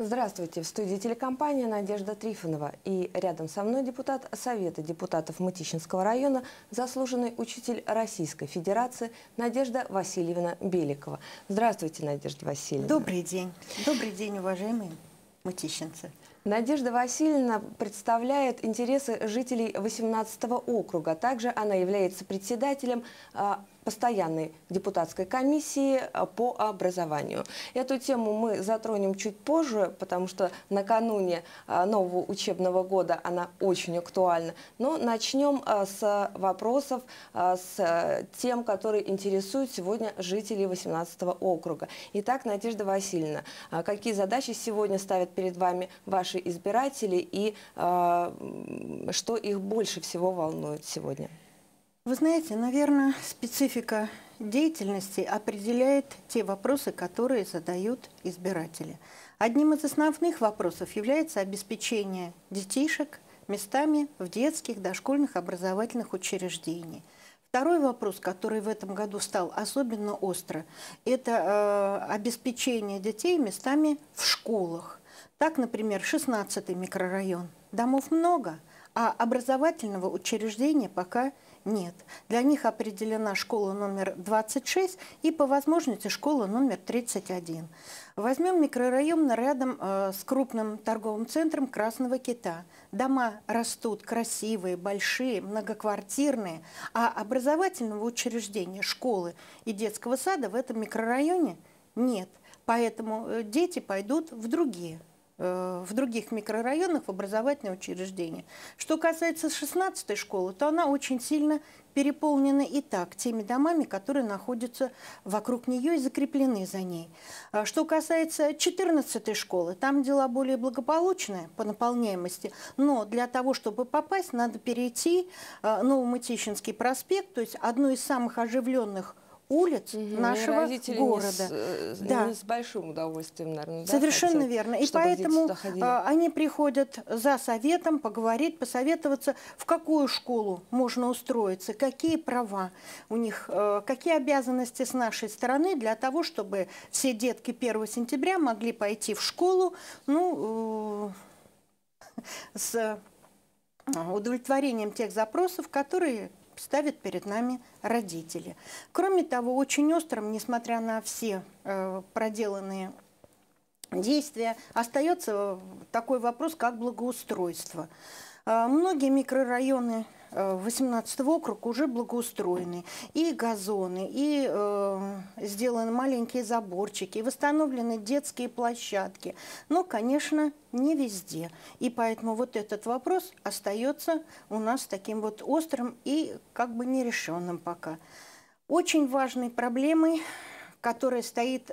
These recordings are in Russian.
Здравствуйте. В студии телекомпании Надежда Трифонова. И рядом со мной депутат Совета депутатов Мытищинского района, заслуженный учитель Российской Федерации Надежда Васильевна Беликова. Здравствуйте, Надежда Васильевна. Добрый день. Добрый день, уважаемые мытищинцы. Надежда Васильевна представляет интересы жителей 18-го округа. Также она является председателем постоянной депутатской комиссии по образованию. Эту тему мы затронем чуть позже, потому что накануне нового учебного года она очень актуальна. Но начнем с вопросов, с тем, которые интересуют сегодня жителей 18-го округа. Итак, Надежда Васильевна, какие задачи сегодня ставят перед вами ваши избиратели и что их больше всего волнует сегодня? Вы знаете, наверное, специфика деятельности определяет те вопросы, которые задают избиратели. Одним из основных вопросов является обеспечение детишек местами в детских дошкольных образовательных учреждениях. Второй вопрос, который в этом году стал особенно остро, это обеспечение детей местами в школах. Так, например, 16-й микрорайон. Домов много, а образовательного учреждения пока нет. Нет. Для них определена школа номер 26 и, по возможности, школа номер 31. Возьмем микрорайон рядом с крупным торговым центром Красного Кита. Дома растут красивые, большие, многоквартирные, а образовательного учреждения, школы и детского сада в этом микрорайоне нет. Поэтому дети пойдут в других микрорайонах в образовательные учреждения. Что касается 16-й школы, то она очень сильно переполнена и так теми домами, которые находятся вокруг нее и закреплены за ней. Что касается 14-й школы, там дела более благополучные по наполняемости, но для того, чтобы попасть, надо перейти Новомытищинский проспект, то есть одну из самых оживленных улиц нашего города. Не с большим удовольствием, наверное. Совершенно верно. И поэтому они приходят за советом, поговорить, посоветоваться, в какую школу можно устроиться, какие права у них, какие обязанности с нашей стороны для того, чтобы все детки 1 сентября могли пойти в школу, ну, с удовлетворением тех запросов, которые ставят перед нами родители. Кроме того, очень острым, несмотря на все проделанные действия, остается такой вопрос, как благоустройство. Многие микрорайоны 18-го округа уже благоустроены. И газоны, и сделаны маленькие заборчики, и восстановлены детские площадки. Но, конечно, не везде. И поэтому вот этот вопрос остается у нас таким вот острым и как бы нерешенным пока. Очень важной проблемой, которая стоит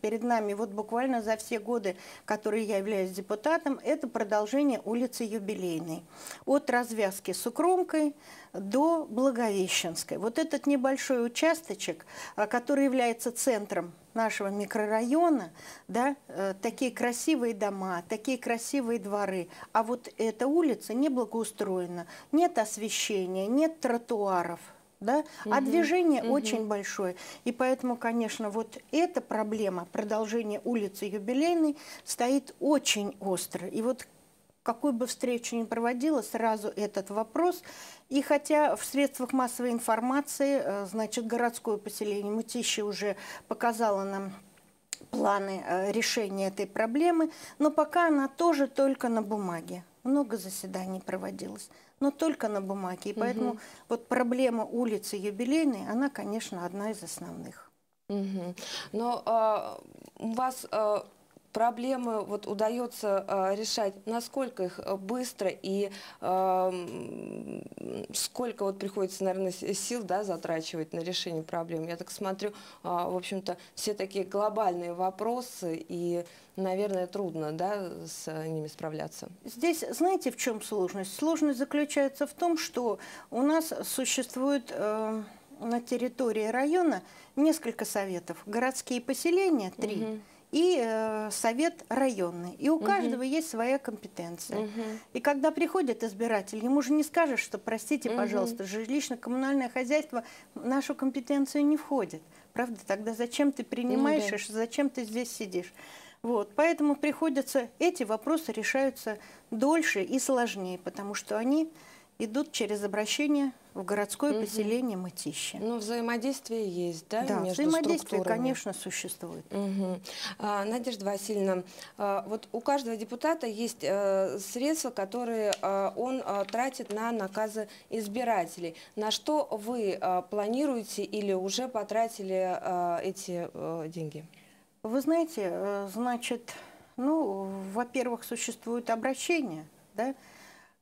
перед нами вот буквально за все годы, которые я являюсь депутатом, это продолжение улицы Юбилейной. От развязки с Укромкой до Благовещенской. Вот этот небольшой участочек, который является центром нашего микрорайона, да, такие красивые дома, такие красивые дворы, а вот эта улица не благоустроена, нет освещения, нет тротуаров. Да? А движение очень большое. И поэтому, конечно, вот эта проблема продолжения улицы Юбилейной стоит очень остро. И вот какую бы встречу ни проводила, сразу этот вопрос. И хотя в средствах массовой информации, значит, городское поселение Мытищи уже показало нам планы решения этой проблемы, но пока она тоже только на бумаге. Много заседаний проводилось, но только на бумаге. И поэтому вот проблема улицы Юбилейной, она, конечно, одна из основных. Но у вас проблемы вот удается решать, насколько их быстро и сколько вот приходится, наверное, сил, да, затрачивать на решение проблем. Я так смотрю, в общем-то, все такие глобальные вопросы и, наверное, трудно, да, с ними справляться. Здесь, знаете, в чем сложность? Сложность заключается в том, что у нас существует на территории района несколько советов. Городские поселения – 3. И совет районный. И у каждого есть своя компетенция. И когда приходит избиратель, ему же не скажешь, что, простите, пожалуйста, жилищно-коммунальное хозяйство в нашу компетенцию не входит. Правда? Тогда зачем ты принимаешь, зачем ты здесь сидишь? Вот, поэтому приходится, эти вопросы решаются дольше и сложнее, потому что они идут через обращение в городское поселение Мытищи. Но взаимодействие есть, да? Да, между взаимодействие, конечно, существует. Надежда Васильевна, вот у каждого депутата есть средства, которые он тратит на наказы избирателей. На что вы планируете или уже потратили эти деньги? Вы знаете, значит, ну, во-первых, существует обращение, да?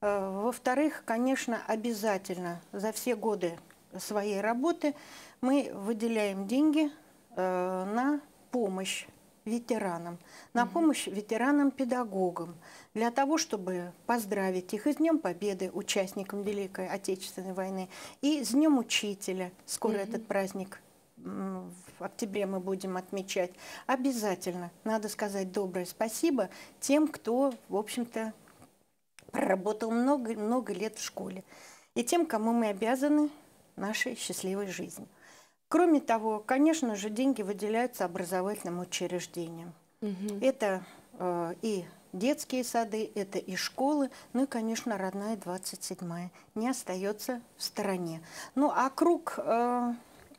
Во-вторых, конечно, обязательно за все годы своей работы мы выделяем деньги на помощь ветеранам, на помощь ветеранам-педагогам, для того, чтобы поздравить их и с Днем Победы, участникам Великой Отечественной войны, и с Днем Учителя. Скоро этот праздник в октябре мы будем отмечать. Обязательно надо сказать доброе спасибо тем, кто, в общем-то, проработал много-много лет в школе, и тем, кому мы обязаны нашей счастливой жизнью. Кроме того, конечно же, деньги выделяются образовательным учреждениям. Это и детские сады, это и школы, ну и, конечно, родная 27-я не остается в стороне. Ну, а круг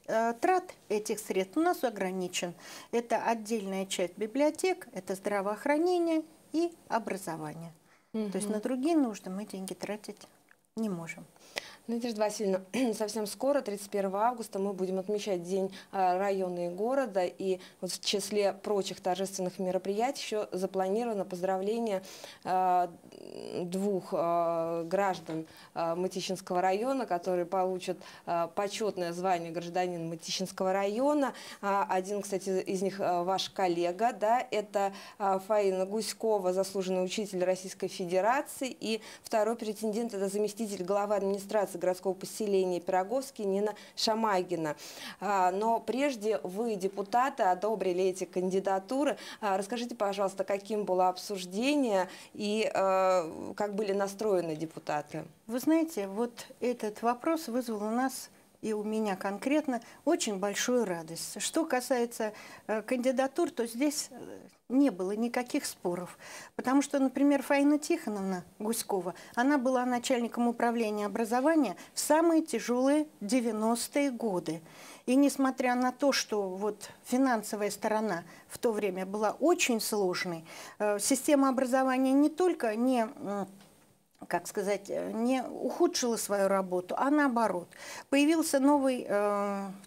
трат этих средств у нас ограничен. Это отдельная часть библиотек, это здравоохранение и образование. То есть на другие нужды мы деньги тратить не можем. Надежда Васильевна, совсем скоро, 31 августа, мы будем отмечать День района и города. И вот в числе прочих торжественных мероприятий еще запланировано поздравление двух граждан Мытищинского района, которые получат почетное звание гражданина Мытищинского района. Один, кстати, из них ваш коллега, да, это Фаина Гуськова, заслуженный учитель Российской Федерации. И второй претендент – это заместитель главы администрации городского поселения Пироговский Нина Шамагина. Но прежде вы, депутаты, одобрили эти кандидатуры. Расскажите, пожалуйста, каким было обсуждение и как были настроены депутаты? Вы знаете, вот этот вопрос вызвал у нас и у меня конкретно очень большую радость. Что касается кандидатур, то здесь не было никаких споров. Потому что, например, Фаина Тихоновна Гуськова, она была начальником управления образования в самые тяжелые 90-е годы. И несмотря на то, что вот финансовая сторона в то время была очень сложной, система образования не только не... как сказать, не ухудшила свою работу, а наоборот. Появился новый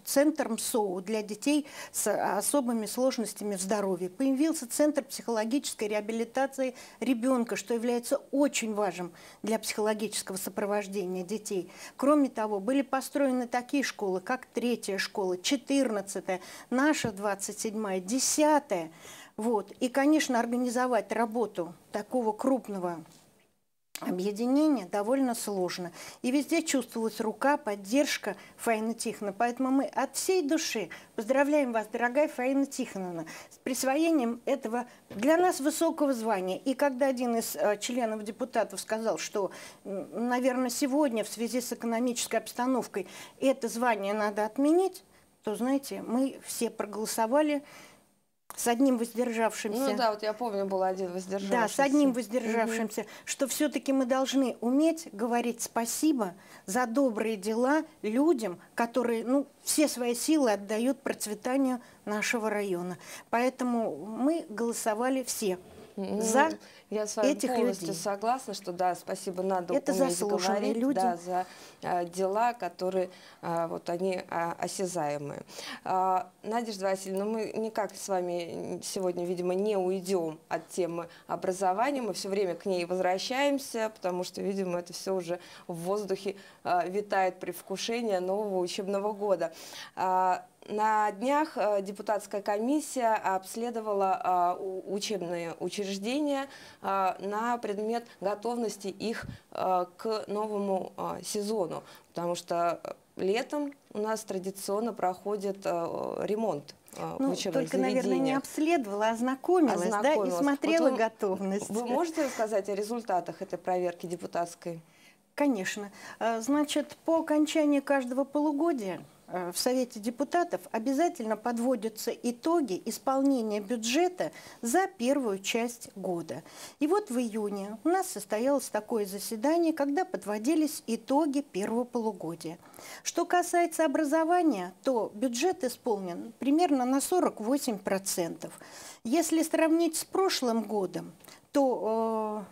центр МСОУ для детей с особыми сложностями в здоровье. Появился центр психологической реабилитации ребенка, что является очень важным для психологического сопровождения детей. Кроме того, были построены такие школы, как 3-я школа, 14-я, наша 27-я, 10-я. Вот. И, конечно, организовать работу такого крупного объединение довольно сложно. И везде чувствовалась рука, поддержка Фаины Тихоновны. Поэтому мы от всей души поздравляем вас, дорогая Фаина Тихоновна, с присвоением этого для нас высокого звания. И когда один из членов депутатов сказал, что, наверное, сегодня в связи с экономической обстановкой это звание надо отменить, то, знаете, мы все проголосовали с одним воздержавшимся. Ну да, вот я помню, был один воздержавшийся. Да, с одним воздержавшимся, что все-таки мы должны уметь говорить спасибо за добрые дела людям, которые, ну, все свои силы отдают процветанию нашего района. Поэтому мы голосовали все за этих людей. Согласна, что да, спасибо, надо это заслуженные люди, да, за дела, которые вот они осязаемые. Надежда Васильевна, мы никак с вами сегодня, видимо, не уйдем от темы образования, мы все время к ней возвращаемся, потому что, видимо, это все уже в воздухе витает предвкушение нового учебного года. На днях депутатская комиссия обследовала учебные учреждения на предмет готовности их к новому сезону, потому что летом у нас традиционно проходит ремонт. Ну, только, наверное, не обследовала, а ознакомилась. Да, и смотрела вот готовность. Вы можете рассказать о результатах этой проверки депутатской? Конечно. Значит, по окончании каждого полугодия в Совете депутатов обязательно подводятся итоги исполнения бюджета за первую часть года. И вот в июне у нас состоялось такое заседание, когда подводились итоги первого полугодия. Что касается образования, то бюджет исполнен примерно на 48%. Если сравнить с прошлым годом, то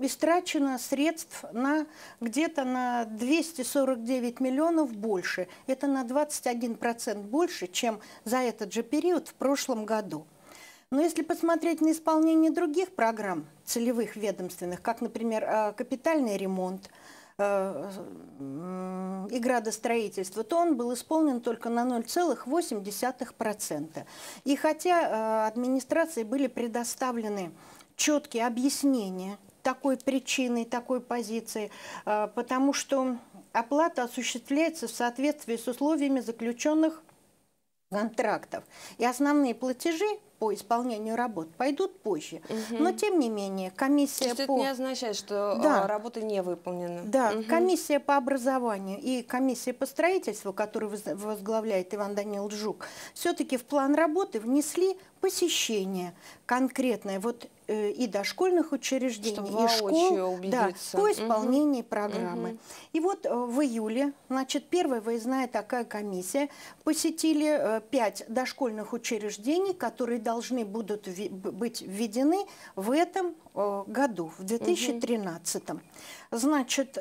истрачено средств на где-то на 249 миллионов больше. Это на 21% больше, чем за этот же период в прошлом году. Но если посмотреть на исполнение других программ целевых ведомственных, как, например, капитальный ремонт и градостроительство, то он был исполнен только на 0,8%. И хотя администрации были предоставлены четкие объяснения такой причины, такой позиции, потому что оплата осуществляется в соответствии с условиями заключенных контрактов. И основные платежи по исполнению работ пойдут позже. Угу. Но, тем не менее, комиссия по... Это не означает, что работа не выполнена. Да, угу. Комиссия по образованию и комиссия по строительству, которую возглавляет Иван Данил Джук, все-таки в план работы внесли посещение конкретное вот и дошкольных учреждений, и школ, да, по исполнению программы. Угу. И вот в июле, значит, первая выездная такая комиссия посетили 5 дошкольных учреждений, которые должны будут быть введены в этом году, в 2013. Угу. Значит,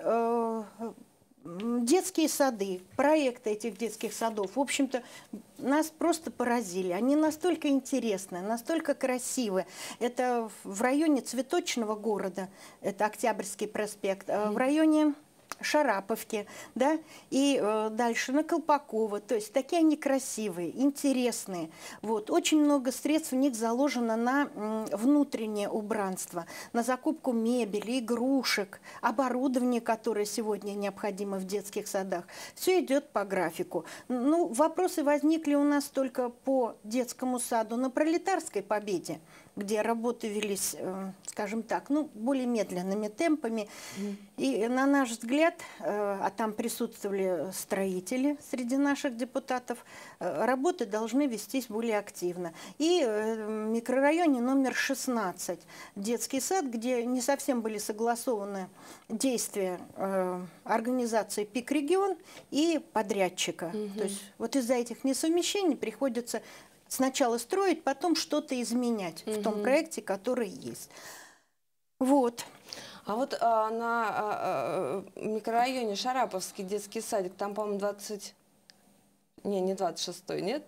детские сады, проекты этих детских садов, в общем-то, нас просто поразили. Они настолько интересны, настолько красивы. Это в районе Цветочного города, это Октябрьский проспект, в районе Шараповки, да, и дальше на Колпакова. То есть такие они красивые, интересные. Вот. Очень много средств в них заложено на внутреннее убранство, на закупку мебели, игрушек, оборудование, которое сегодня необходимо в детских садах. Все идет по графику. Ну, вопросы возникли у нас только по детскому саду на Пролетарской победе, где работы велись, скажем так, ну, более медленными темпами. И, на наш взгляд, а там присутствовали строители среди наших депутатов, работы должны вестись более активно. И в микрорайоне номер 16 детский сад, где не совсем были согласованы действия организации «Пик-регион» и подрядчика. То есть вот из-за этих несовмещений приходится сначала строить, потом что-то изменять в том проекте, который есть. Вот. А вот на микрорайоне Шараповский детский садик, там, по-моему, 20... Не, не 26-й, нет?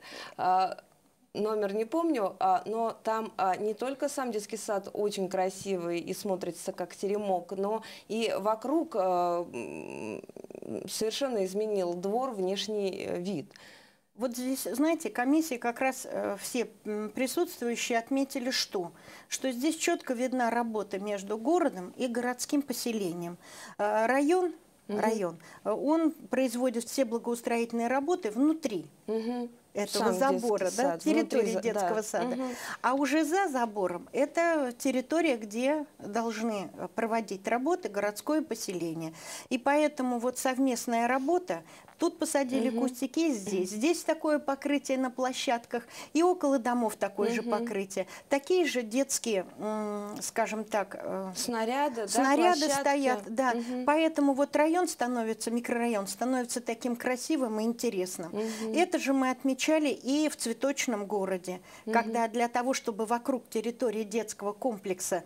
Номер не помню, но там не только сам детский сад очень красивый и смотрится как теремок, но и вокруг совершенно изменил двор, внешний вид. Вот здесь, знаете, комиссии как раз все присутствующие отметили, что здесь четко видна работа между городом и городским поселением. Район, он производит все благоустроительные работы внутри этого забора, да, территории детского сада. А уже за забором это территория, где должны проводить работы городское поселение. И поэтому вот совместная работа. Тут посадили кустики, здесь такое покрытие на площадках, и около домов такое же покрытие. Такие же детские, скажем так, снаряды да, стоят. Да. Поэтому вот район становится, микрорайон становится таким красивым и интересным. Это же мы отмечали и в Цветочном городе, когда для того, чтобы вокруг территории детского комплекса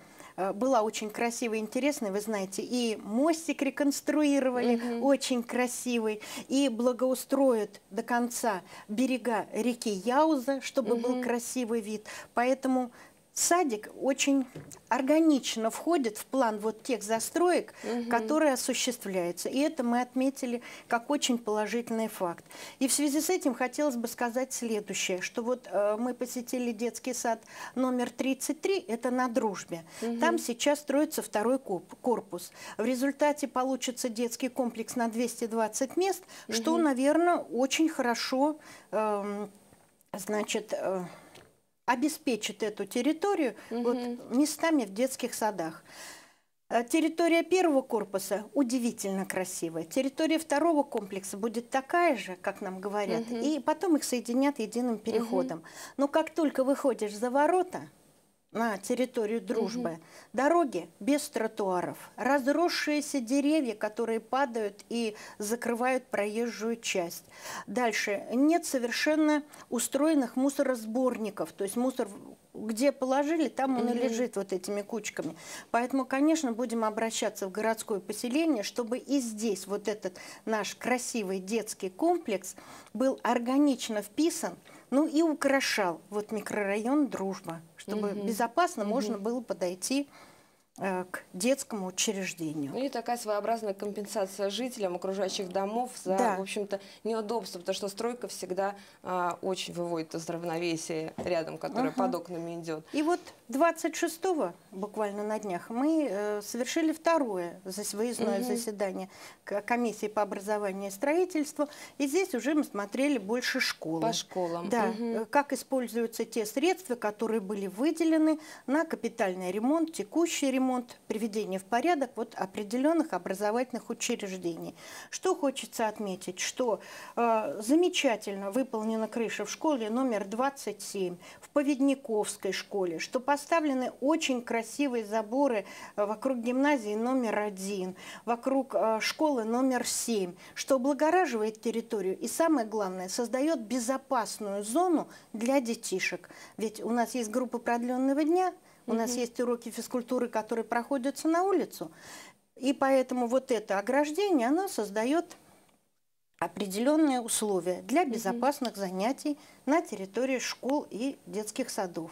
была очень красивая и интересная, вы знаете, и мостик реконструировали, очень красивый, и благоустроят до конца берега реки Яуза, чтобы был красивый вид. Поэтому садик очень органично входит в план вот тех застроек, которые осуществляются. И это мы отметили как очень положительный факт. И в связи с этим хотелось бы сказать следующее, что вот мы посетили детский сад номер 33, это на Дружбе. Там сейчас строится второй корпус. В результате получится детский комплекс на 220 мест, что, наверное, очень хорошо, значит, обеспечит эту территорию вот местами в детских садах. Территория первого корпуса удивительно красивая. Территория второго комплекса будет такая же, как нам говорят. Угу. И потом их соединят единым переходом. Угу. Но как только выходишь за ворота на территорию Дружбы, угу, дороги без тротуаров, разросшиеся деревья, которые падают и закрывают проезжую часть. Дальше нет совершенно устроенных мусоросборников, то есть мусор где положили, там он и лежит вот этими кучками. Поэтому, конечно, будем обращаться в городское поселение, чтобы и здесь вот этот наш красивый детский комплекс был органично вписан, ну и украшал вот микрорайон Дружба, чтобы безопасно можно было подойти к детскому учреждению. Ну и такая своеобразная компенсация жителям окружающих домов за, в общем-то, неудобство, потому что стройка всегда очень выводит из равновесия рядом, которое под окнами идет. И вот 26-го, буквально на днях, мы совершили второе выездное заседание комиссии по образованию и строительству, и здесь уже мы смотрели больше школы. По школам. Да, как используются те средства, которые были выделены на капитальный ремонт, текущий ремонт, приведение в порядок вот определенных образовательных учреждений. Что хочется отметить, что замечательно выполнена крыша в школе номер 27, в Поведниковской школе, что поставлены очень красивые заборы вокруг гимназии номер 1, вокруг школы номер 7, что облагораживает территорию и, самое главное, создает безопасную зону для детишек. Ведь у нас есть группа продленного дня, у нас есть уроки физкультуры, которые проходятся на улицу. И поэтому вот это ограждение, оно создает определенные условия для безопасных занятий на территории школ и детских садов.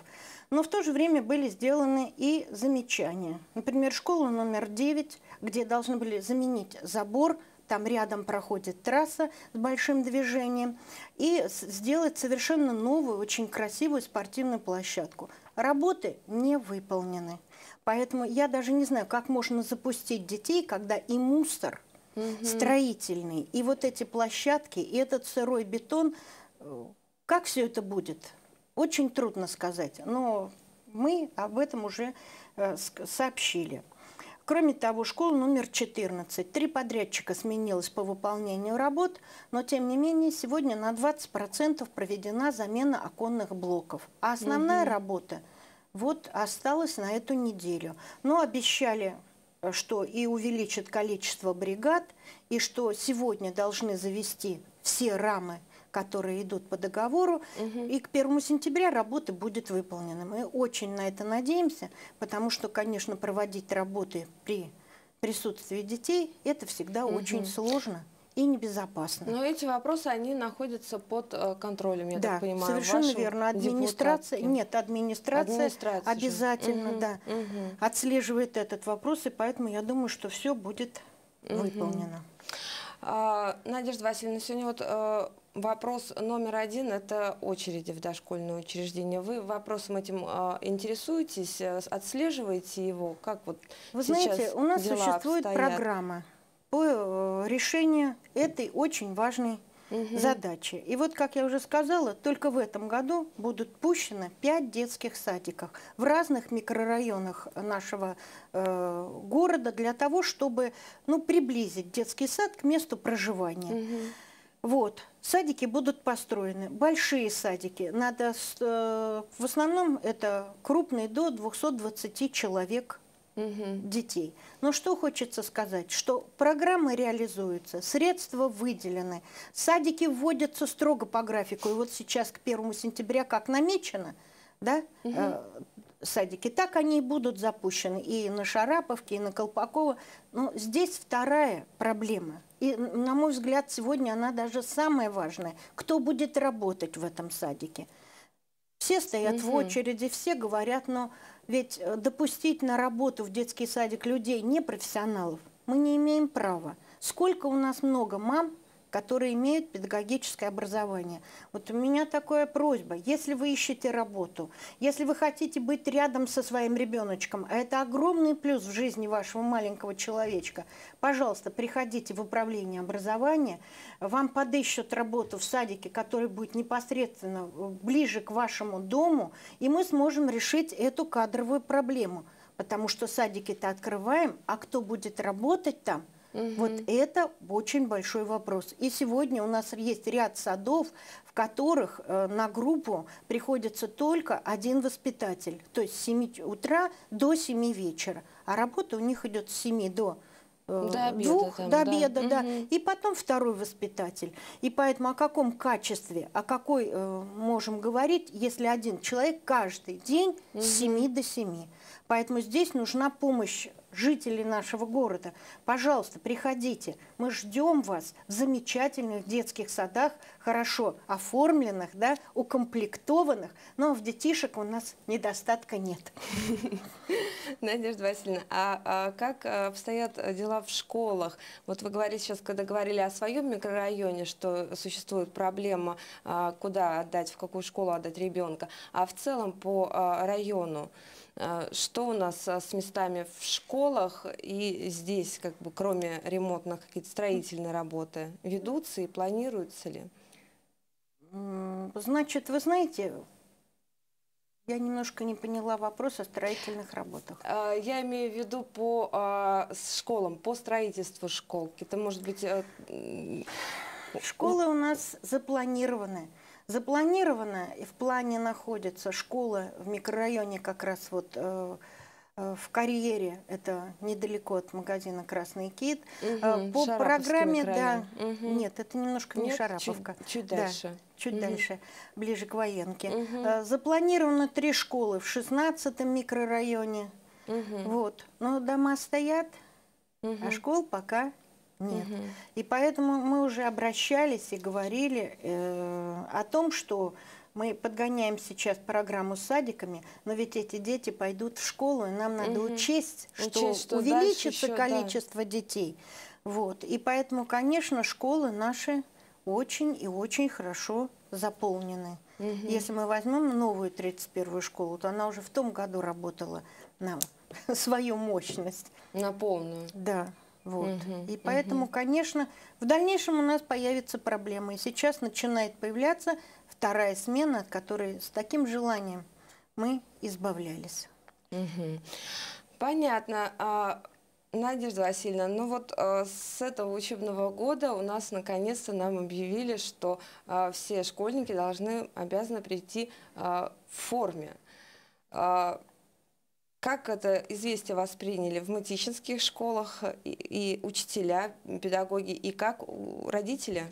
Но в то же время были сделаны и замечания. Например, школа номер 9, где должны были заменить забор, там рядом проходит трасса с большим движением, и сделать совершенно новую, очень красивую спортивную площадку. Работы не выполнены. Поэтому я даже не знаю, как можно запустить детей, когда и мусор строительный, и вот эти площадки, и этот сырой бетон. Как все это будет? Очень трудно сказать, но мы об этом уже сообщили. Кроме того, школа номер 14. 3 подрядчика сменилось по выполнению работ, но, тем не менее, сегодня на 20% проведена замена оконных блоков. А основная работа вот осталась на эту неделю. Но обещали, что и увеличат количество бригад, и что сегодня должны завести все рамы, которые идут по договору, и к 1 сентября работа будет выполнена. Мы очень на это надеемся, потому что, конечно, проводить работы при присутствии детей – это всегда очень сложно и небезопасно. Но эти вопросы, они находятся под контролем, я так понимаю. Да, совершенно верно. Администрация, нет, администрация обязательно отслеживает этот вопрос, и поэтому я думаю, что все будет выполнено. Надежда Васильевна, сегодня вот вопрос номер 1 – это очереди в дошкольное учреждение. Вы вопросом этим интересуетесь, отслеживаете его? Как вот вы знаете, у нас существует программа по решению этой очень важной задачи. И вот, как я уже сказала, только в этом году будут пущены 5 детских садиков в разных микрорайонах нашего города для того, чтобы приблизить детский сад к месту проживания. Вот. Садики будут построены, большие садики. Надо, в основном это крупные до 220 человек детей. Но что хочется сказать, что программы реализуются, средства выделены, садики вводятся строго по графику. И вот сейчас к 1 сентября, как намечено, да, садики, так они и будут запущены и на Шараповке, и на Колпакова. Но здесь вторая проблема. И, на мой взгляд, сегодня она даже самая важная. Кто будет работать в этом садике? Все стоят в очереди, все говорят, но ведь допустить на работу в детский садик людей, непрофессионалов, мы не имеем права. Сколько у нас много мам, которые имеют педагогическое образование. Вот у меня такая просьба. Если вы ищете работу, если вы хотите быть рядом со своим ребеночком, а это огромный плюс в жизни вашего маленького человечка, пожалуйста, приходите в управление образования, вам подыщут работу в садике, который будет непосредственно ближе к вашему дому, и мы сможем решить эту кадровую проблему. потому что садики-то открываем, а кто будет работать там? Угу. Вот это очень большой вопрос. И сегодня у нас есть ряд садов, в которых на группу приходится только один воспитатель. То есть с 7 утра до 7 вечера. А работа у них идет с 7 до обеда. И потом второй воспитатель. И поэтому о каком качестве, о какой можем говорить, если один человек каждый день угу. с 7 до 7. Поэтому здесь нужна помощь жителей нашего города. Пожалуйста, приходите. Мы ждем вас в замечательных детских садах, хорошо оформленных, да, укомплектованных, но в детишек у нас недостатка нет. Надежда Васильевна, а как обстоят дела в школах? Вот вы говорили сейчас, когда говорили о своем микрорайоне, что существует проблема, куда отдать, в какую школу отдать ребенка, а в целом по району. Что у нас с местами в школах и здесь, как бы, кроме ремонтных, какие-то строительные работы ведутся и планируются ли? Значит, вы знаете, я немножко не поняла вопрос о строительных работах. Я имею в виду по школам, по строительству школ. Это может быть... Школы у нас запланированы. Запланировано и в плане находится школа в микрорайоне как раз вот в карьере, это недалеко от магазина «Красный кит». Угу, по программе, да, угу. Нет, это немножко не Шараповка. Чуть дальше. Да, чуть угу. дальше, ближе к Военке. Угу. Запланировано 3 школы в 16-м микрорайоне. Угу. Вот. Но дома стоят, угу. а школ пока нет. Угу. И поэтому мы уже обращались и говорили о том, что мы подгоняем сейчас программу с садиками, но ведь эти дети пойдут в школу, и нам надо угу. учесть, что увеличится количество детей. Вот. И поэтому, конечно, школы наши очень и очень хорошо заполнены. Угу. Если мы возьмем новую 31-ю школу, то она уже в том году работала на свою мощность. На полную. Да. Вот. Угу, и поэтому, угу. конечно, в дальнейшем у нас появятся проблемы. И сейчас начинает появляться вторая смена, от которой с таким желанием мы избавлялись. Угу. Понятно. Надежда Васильевна, ну вот с этого учебного года у нас наконец-то нам объявили, что все школьники обязаны прийти в форме. Как это известие восприняли в мытищинских школах и учителя, педагоги, и как родители?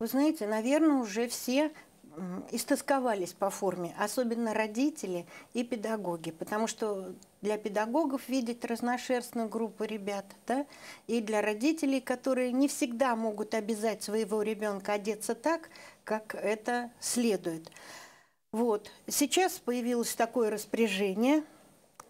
Вы знаете, наверное, уже все истосковались по форме, особенно родители и педагоги, потому что для педагогов видеть разношерстную группу ребят, да, и для родителей, которые не всегда могут обязать своего ребенка одеться так, как это следует. Вот. Сейчас появилось такое распоряжение.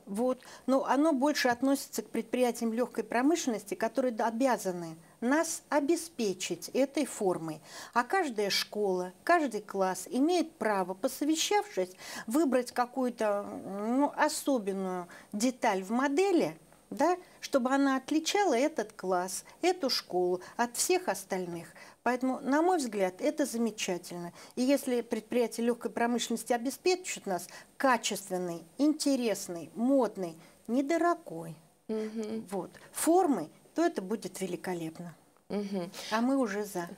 Вот. Но оно больше относится к предприятиям легкой промышленности, которые обязаны нас обеспечить этой формой. А каждая школа, каждый класс имеет право, посовещавшись, выбрать какую-то, ну, особенную деталь в модели, да, чтобы она отличала этот класс, эту школу от всех остальных. Поэтому, на мой взгляд, это замечательно. И если предприятия легкой промышленности обеспечат нас качественной, интересной, модной, недорогой угу. вот, формой, то это будет великолепно. Угу. А мы уже за.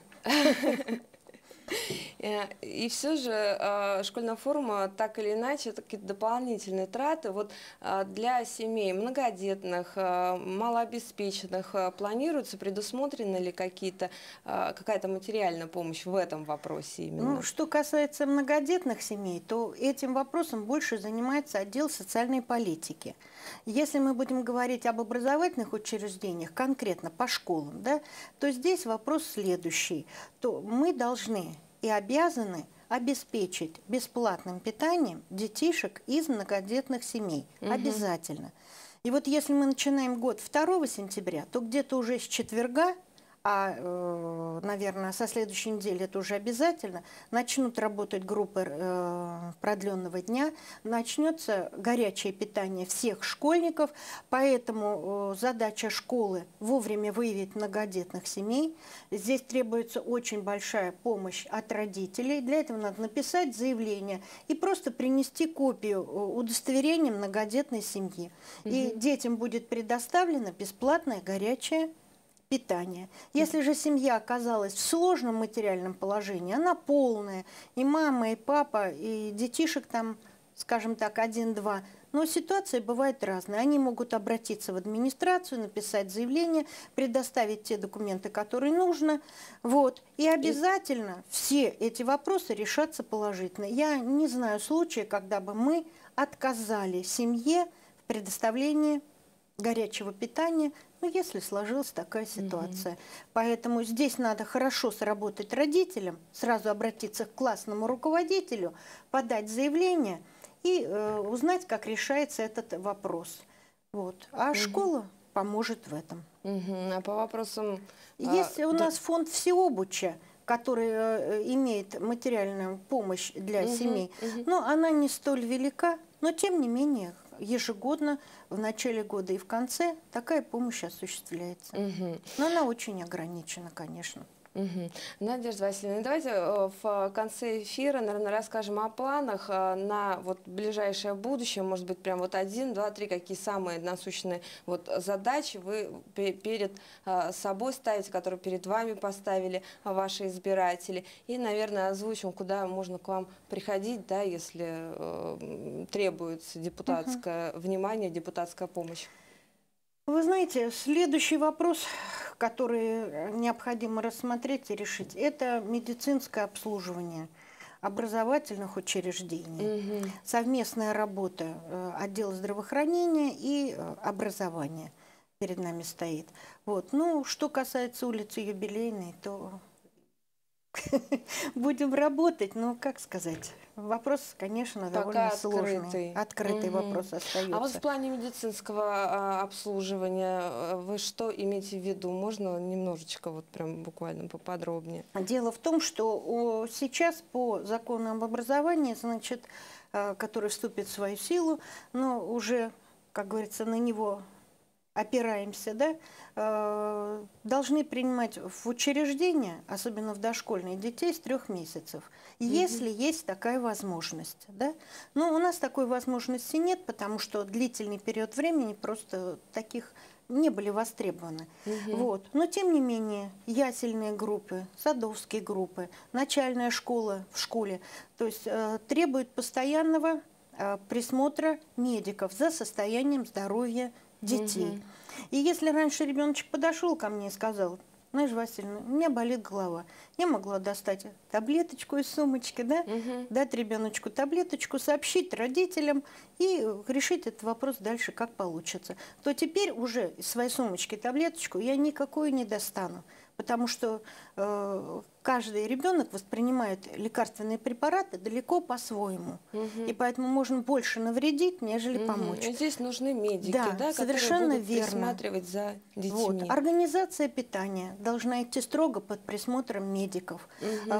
И все же школьная форма, так или иначе, это какие-то дополнительные траты. Вот для семей многодетных, малообеспеченных планируется, предусмотрена ли какая-то материальная помощь в этом вопросе именно? Ну, что касается многодетных семей, то этим вопросом больше занимается отдел социальной политики. Если мы будем говорить об образовательных учреждениях, конкретно по школам, да, то здесь вопрос следующий. То мы должны и обязаны обеспечить бесплатным питанием детишек из многодетных семей. Угу. Обязательно. И вот если мы начинаем год 2 сентября, то где-то уже с четверга а, наверное, со следующей недели это уже обязательно, начнут работать группы продленного дня, начнется горячее питание всех школьников, поэтому задача школы вовремя выявить многодетных семей. Здесь требуется очень большая помощь от родителей. Для этого надо написать заявление и просто принести копию удостоверения многодетной семьи. И детям будет предоставлено бесплатное горячее питание. Если же семья оказалась в сложном материальном положении, она полная, и мама, и папа, и детишек там, скажем так, 1-2, но ситуации бывают разные. Они могут обратиться в администрацию, написать заявление, предоставить те документы, которые нужно. Вот. И обязательно все эти вопросы решатся положительно. Я не знаю случая, когда бы мы отказали семье в предоставлении горячего питания, ну, если сложилась такая ситуация. Поэтому здесь надо хорошо сработать родителям, сразу обратиться к классному руководителю, подать заявление и узнать, как решается этот вопрос. Вот. А школа поможет в этом. А по вопросам... Есть у нас фонд всеобуча, который имеет материальную помощь для семей, но она не столь велика, но тем не менее... Ежегодно, в начале года и в конце, такая помощь осуществляется. Но она очень ограничена, конечно. Надежда Васильевна, давайте в конце эфира, наверное, расскажем о планах на вот ближайшее будущее, может быть, прям вот 1, 2, 3, какие самые насущные вот задачи вы перед собой ставите, которые перед вами поставили ваши избиратели, и, наверное, озвучим, куда можно к вам приходить, да, если требуется депутатское внимание, депутатская помощь. Вы знаете, следующий вопрос, который необходимо рассмотреть и решить, это медицинское обслуживание образовательных учреждений, совместная работа отдела здравоохранения и образования перед нами стоит. Вот. Ну, что касается улицы Юбилейной, то будем работать, но, как сказать... Вопрос, конечно, довольно сложный. Открытый вопрос остается. А вот в плане медицинского обслуживания вы что имеете в виду? Можно немножечко, вот прям буквально поподробнее? Дело в том, что сейчас по закону об образовании, значит, который вступит в свою силу, но уже, как говорится, на него опираемся, да, должны принимать в учреждения, особенно в дошкольные, детей с 3 месяцев, если есть такая возможность, да. Но у нас такой возможности нет, потому что длительный период времени просто таких не были востребованы. Вот. Но тем не менее, ясельные группы, садовские группы, начальная школа в школе, то есть требует постоянного присмотра медиков за состоянием здоровья детей. И если раньше ребеночек подошел ко мне и сказал: Надежда Васильевна, у меня болит голова, я могла достать таблеточку из сумочки, да, дать ребеночку таблеточку, сообщить родителям и решить этот вопрос дальше, как получится, то теперь уже из своей сумочки таблеточку я никакую не достану, потому что каждый ребенок воспринимает лекарственные препараты далеко по-своему. И поэтому можно больше навредить, нежели помочь. И здесь нужны медики, да, да, совершенно верно, присматривать за детьми. Вот. Организация питания должна идти строго под присмотром медиков.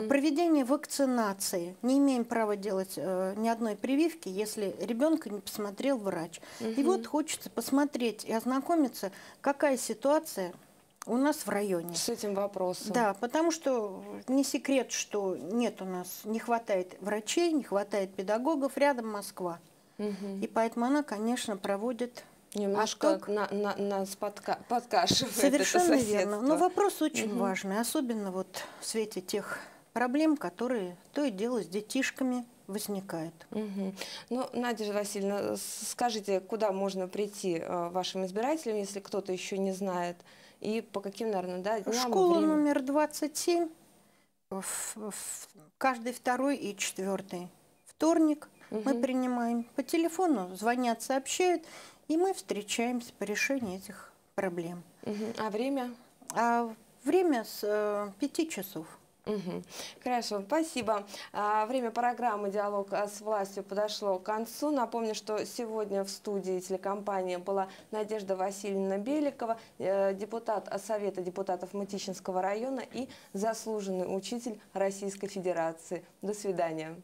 Проведение вакцинации. Не имеем права делать ни одной прививки, если ребенка не посмотрел врач. И вот хочется посмотреть и ознакомиться, какая ситуация у нас в районе. С этим вопросом. Да, потому что не секрет, что нет у нас, не хватает врачей, не хватает педагогов, рядом Москва. И поэтому она, конечно, проводит немножко нас подкашивает. Совершенно верно. Но вопрос очень важный, особенно вот в свете тех проблем, которые то и дело с детишками возникает. Ну, Надежда Васильевна, скажите, куда можно прийти вашим избирателям, если кто-то еще не знает, и по каким, наверное, да? Школа номер 27, каждый 2 и 4 вторник мы принимаем. По телефону звонят, сообщают, и мы встречаемся по решению этих проблем. А время? А время с 5 часов. Угу. Хорошо, спасибо. Время программы «Диалог с властью» подошло к концу. Напомню, что сегодня в студии телекомпании была Надежда Васильевна Беликова, депутат Совета депутатов Мытищинского района и заслуженный учитель Российской Федерации. До свидания.